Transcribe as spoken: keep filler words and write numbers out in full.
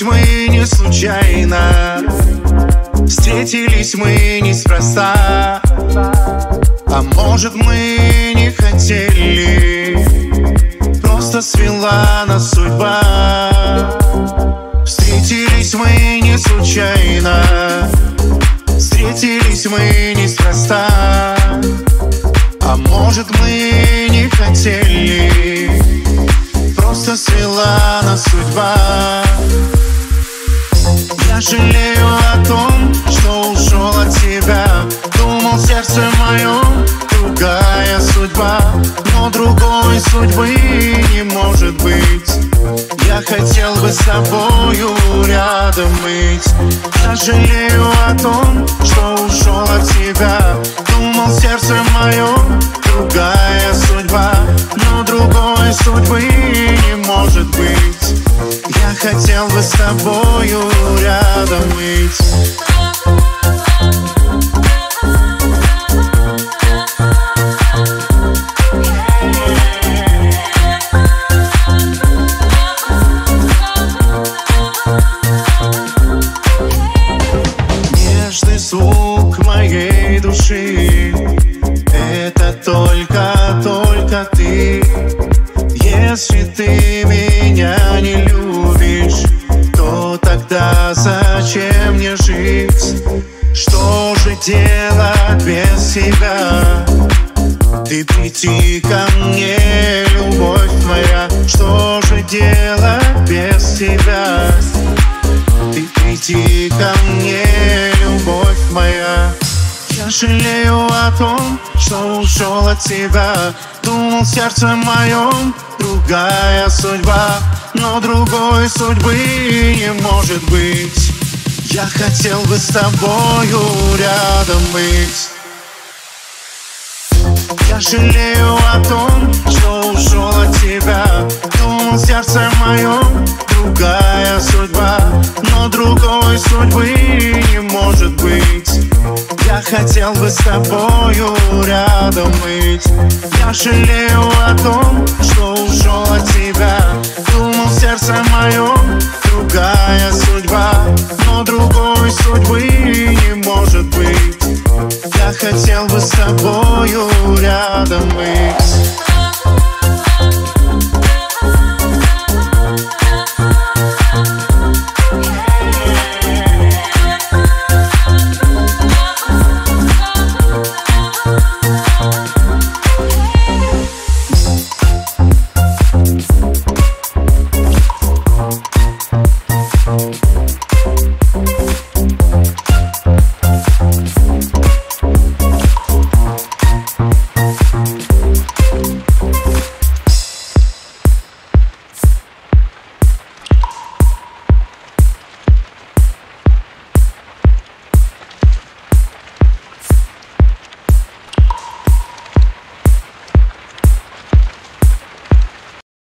Мы не случайно встретились, мы неспроста. А может, мы не хотели, просто свела нас судьба. Встретились мы не случайно, встретились мы неспроста. А может, мы не хотели, просто свела нас судьба. Я жалею о том, что ушел от тебя. Думал, сердце мое другая судьба, но другой судьбы не может быть. Я хотел бы с тобою рядом быть. Я жалею о том, что ушел от тебя. Думал, сердце мое другая судьба, но другой судьбы не может быть. Я хотел бы с тобою рядом быть. Звук моей души — это только, только ты. Если ты меня не любишь, то тогда зачем мне жить? Что же делать без тебя? Ты приди ко мне, любовь моя. Что же делать без тебя? Ты приди ко мне, любовь моя. Я жалею о том, что ушел от тебя. Думал, сердце мое другая судьба, но другой судьбы не может быть. Я хотел бы с тобою рядом быть. Я жалею о том, что ушел от тебя. Думал, сердце мое другая судьба, но другой судьбы не может быть. Я хотел бы с тобою рядом быть. Я жалею о том, что ушел от